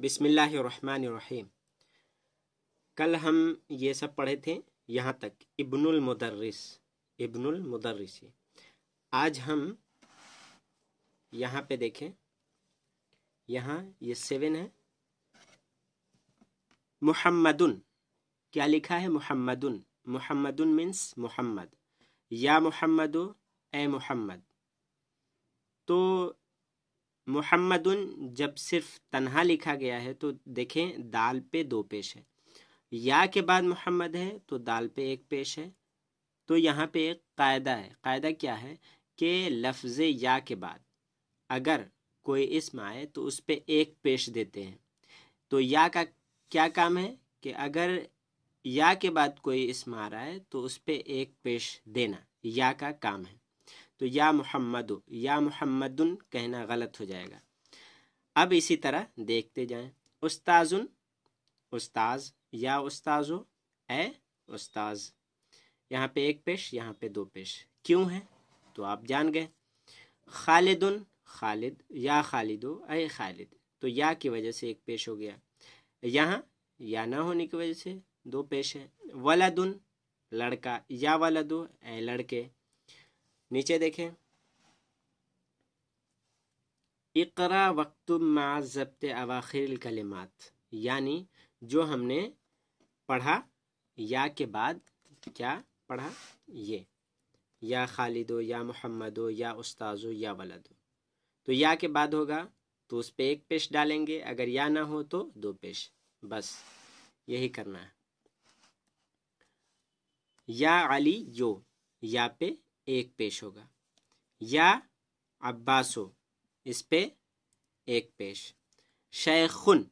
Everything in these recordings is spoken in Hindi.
बिस्मिल्लाहिर्रहमानिर्रहीम। कल हम ये सब पढ़े थे यहाँ तक इब्नुल मुदर्रिस। आज हम यहाँ पे देखें, यहाँ ये 7 है। मुहम्मदुन, क्या लिखा है? मुहम्मदुन। मुहम्मदुन मीन्स मुहम्मद, या मुहम्मदो, ए मुहम्मद। तो मुहम्मदुन जब सिर्फ तन्हा लिखा गया है तो देखें दाल पे 2 पेश है, या के बाद मुहम्मद है तो दाल पे 1 पेश है। तो यहाँ पे एक कायदा है। कायदा क्या है कि लफ्ज़ या के बाद अगर कोई इस्म आए तो उस पे 1 पेश देते हैं। तो या का क्या काम है कि अगर या के बाद कोई इस्म आ रहा है तो उस पे 1 पेश देना या का काम है। तो या मुहम्मदुन कहना गलत हो जाएगा। अब इसी तरह देखते जाएं। उस्ताजुन, उस्ताज, या उस्ताजो, ए उस्ताज। यहाँ पे 1 पेश, यहाँ पे 2 पेश, क्यों है तो आप जान गए। खालिदुन, खालिद, या खालिदो, ए खालिद। तो या की वजह से 1 पेश हो गया। यहाँ या ना होने की वजह से 2 पेश है। वलदुन, लड़का, या वलदो, ए लड़के। नीचे देखें, इकरा वक्तुम मअ ज़ब्त अवाखिरिल कलिमात, यानी जो हमने पढ़ा या के बाद क्या पढ़ा, ये या खालिदो, या मुहम्मदो, या उस्ताजो, या वलदो। तो या के बाद होगा तो उस पे 1 पेश डालेंगे, अगर या ना हो तो 2 पेश, बस यही करना है। या अली यो, या पे 1 पेश होगा। या अब्बासो, इस पे 1 पेश। शेखुन,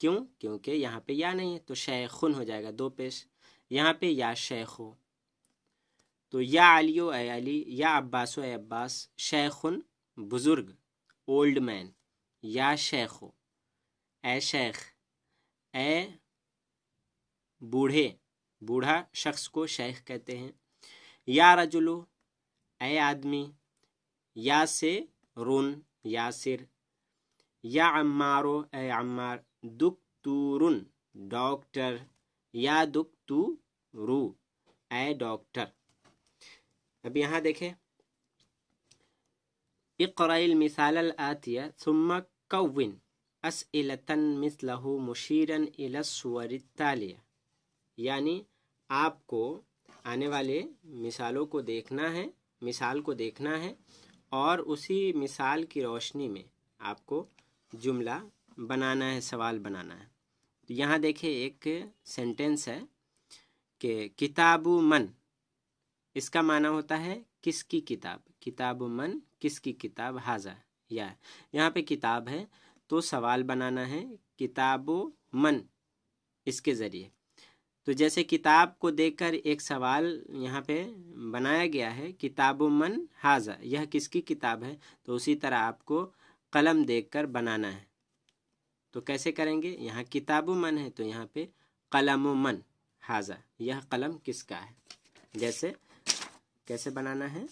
क्यों? क्योंकि यहाँ पे या नहीं है तो शेखुन हो जाएगा, 2 पेश। यहाँ पे या शेखो। तो या अलियो, ए अली, या अब्बासो, ए अब्बास। शेखुन बुजुर्ग, ओल्ड मैन, या शेखो, ए शेख, ए बूढ़े, बूढ़ा शख्स को शेख कहते हैं। या रजुलो, ए आदमी, या से रुन, यासिर। या अम्मारो, ए अम्मार। दुक्तूरुन, डॉक्टर, या दुक्तूरू, ए डॉक्टर। अब यहाँ देखें, इक़राइल मिसालल आतिया थुम्मा कव्विन अस्इलतन मिसलहु मुशीरन इला सुवरित तालिया, यानी आपको आने वाले मिसालों को देखना है, मिसाल को देखना है और उसी मिसाल की रोशनी में आपको जुमला बनाना है, सवाल बनाना है। तो यहाँ देखिए एक सेंटेंस है कि किताबु मन, इसका माना होता है किसकी किताब। किताबु मन, किसकी किताब। हाजा, या यहाँ पे किताब है तो सवाल बनाना है किताबु मन इसके ज़रिए। तो जैसे किताब को देखकर एक सवाल यहाँ पे बनाया गया है, किताबु मन हाजा, यह किसकी किताब है। तो उसी तरह आपको कलम देखकर बनाना है। तो कैसे करेंगे, यहाँ किताबु मन है तो यहाँ पे कलमु मन हाजा, यह कलम किसका है। जैसे कैसे बनाना है,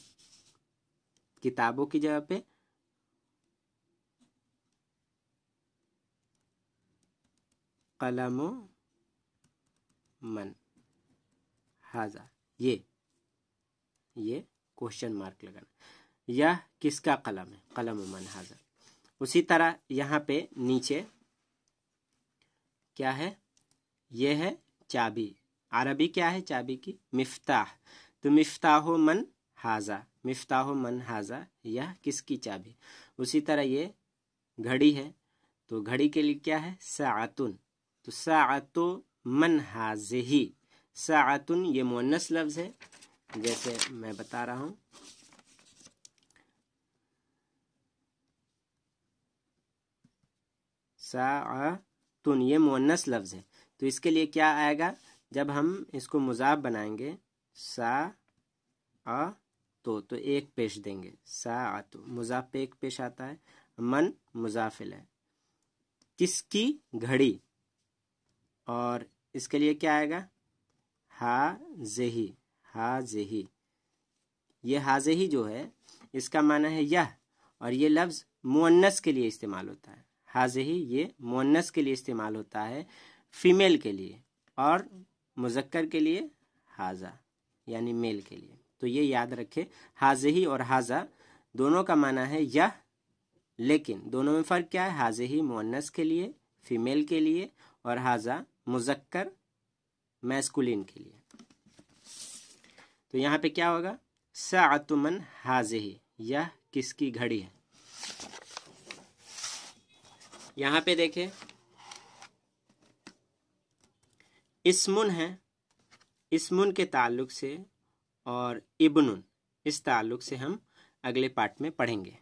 किताबों की जगह पे कलमु मन हाजा, ये क्वेश्चन मार्क लगाना, यह किसका कलम है, कलम मन हाजा। उसी तरह यहाँ पे नीचे क्या है, ये है चाबी, अरबी क्या है चाबी की, मिफ्ताह। तो मिफ्ताहो मन हाजा, मिफ्ताहो मन हाजा, यह किसकी चाबी। उसी तरह ये घड़ी है तो घड़ी के लिए क्या है, साअतुन। तो साअतो मन हाज़िही, साअतुन ये मुअन्नस लफ्ज़ है। जैसे मैं बता रहा हूँ, साअतुन ये मुअन्नस लफ्ज़ है तो इसके लिए क्या आएगा, जब हम इसको मुज़ाफ़ बनाएंगे साअतो तो 1 पेश देंगे। साअतो मुज़ाफ़ पे 1 पेश आता है, मन मुज़ाफ़िल है। किसकी घड़ी, और इसके लिए क्या आएगा, हाज़ेही, हाज़ेही। ये हाज़ेही जो है इसका माना है यह, और ये लफ्ज़ मुअन्नस के लिए इस्तेमाल होता है। हाजही ये मुअन्नस के लिए इस्तेमाल होता है फीमेल के लिए, और मुजक्कर के लिए हाजा यानी मेल के लिए। तो ये याद रखें, हाजही और हाजा दोनों का माना है यह, लेकिन दोनों में फ़र्क क्या है? हाजही मुअन्नस के लिए फीमेल के लिए और हाजा मुजक्कर मैस्कुलिन के लिए। तो यहाँ पे क्या होगा? साअतुमन हाजही, यह किसकी घड़ी है। यहाँ पे देखें इस्मुन है, इस्मुन के ताल्लुक से और इब्नुन इस ताल्लुक से हम अगले पार्ट में पढ़ेंगे।